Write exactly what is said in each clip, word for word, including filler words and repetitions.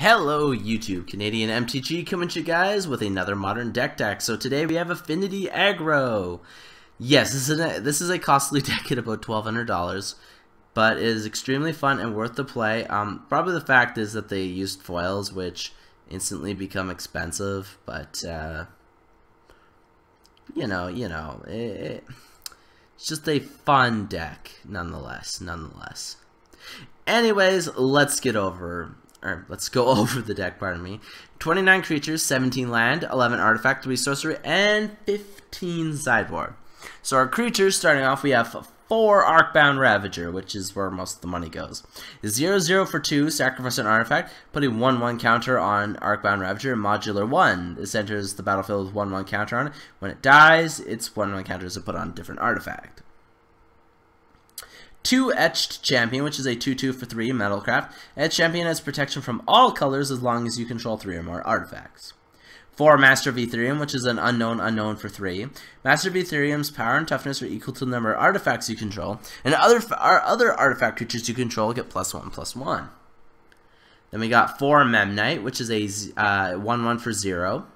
Hello YouTube, Canadian M T G coming to you guys with another modern deck deck. So today we have Affinity Aggro. Yes, this is a, this is a costly deck at about twelve hundred dollars, but it is extremely fun and worth the play. Um, probably the fact is that they used foils, which instantly become expensive, but uh, you know, you know, it, it, it's just a fun deck nonetheless, nonetheless. Anyways, let's get over. Or, let's go over the deck, pardon me. twenty-nine creatures, seventeen land, eleven artifact, three sorcery, and fifteen sideboard. So our creatures, starting off, we have four Arcbound Ravager, which is where most of the money goes. zero zero for two, sacrifice an artifact, put a one one counter on Arcbound Ravager, Modular one. This enters the battlefield with one one counter on it. When it dies, its one one counters are put on a different artifact. two Etched Champion, which is a two two for three, Metalcraft. Etched Champion has protection from all colors as long as you control three or more artifacts. four Master of Etherium, which is an unknown unknown for three. Master of Etherium's power and toughness are equal to the number of artifacts you control, and other, other artifact creatures you control get plus one, plus one. Then we got four Memnite, which is a uh, one one for zero.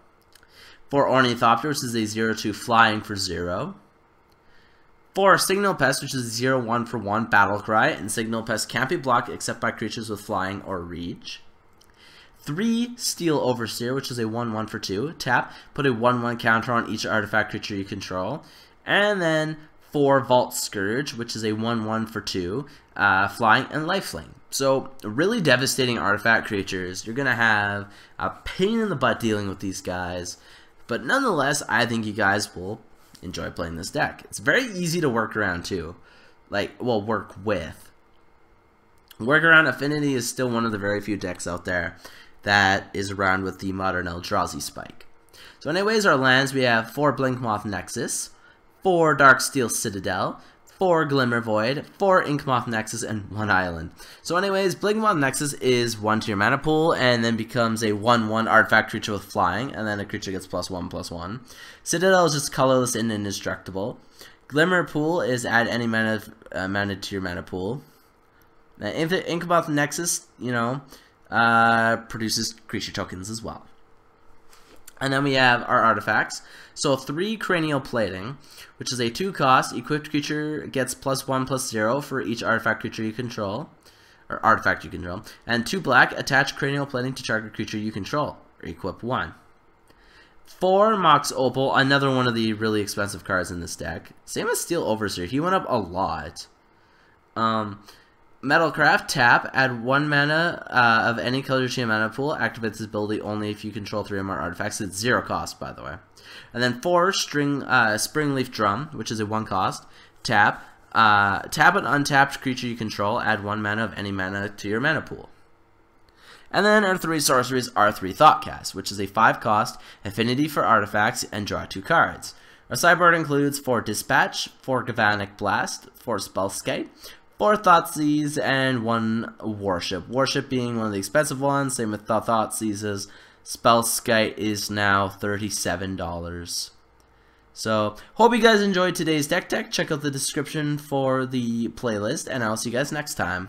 four Ornithopter, which is a zero two flying for zero. four Signal Pest, which is zero one for one, battle cry, and Signal Pest can't be blocked except by creatures with flying or reach. three Steel Overseer, which is a one one for two, tap, put a one one counter on each artifact creature you control. And then four Vault Skirge, which is a one one for two, uh, flying and lifelink. So really devastating artifact creatures. You're going to have a pain in the butt dealing with these guys, but nonetheless I think you guys will enjoy playing this deck. It's very easy to work around too. Like, well, work with. Workaround Affinity is still one of the very few decks out there that is around with the modern Eldrazi spike. So anyways, our lands, we have four Blinkmoth Nexus, four Darksteel Citadel, four Glimmer Void, four Inkmoth Nexus, and one Island. So anyways, Blinkmoth Nexus is one to your mana pool, and then becomes a one one artifact creature with flying, and then a creature gets plus one, plus one. Citadel is just colorless and indestructible. Glimmer Pool is add any mana uh, mana to your mana pool. Now, Inkmoth Nexus, you know, uh, produces creature tokens as well. And then we have our artifacts. So three Cranial Plating, which is a two cost. Equipped creature gets plus one plus zero for each artifact creature you control, or artifact you control. And two black, attach Cranial Plating to target creature you control, or equip one. Four Mox Opal, another one of the really expensive cards in this deck. Same as Steel Overseer, he went up a lot. Um, Metalcraft, tap, add one mana uh, of any color to your mana pool, activates this ability only if you control three or more artifacts. It's zero cost, by the way. And then four string uh, Springleaf Drum, which is a one cost, tap, uh, tap an untapped creature you control, add one mana of any mana to your mana pool. And then our three sorceries are three Thoughtcast, which is a five cost, affinity for artifacts, and draw two cards. Our sideboard includes four Dispatch, four Galvanic Blast, four Spellskite, four Thoughtseize, and one Worship. Worship being one of the expensive ones, same with the Thoughtseizes. Spellskite is now thirty-seven dollars. So, hope you guys enjoyed today's deck deck. Check out the description for the playlist, and I'll see you guys next time.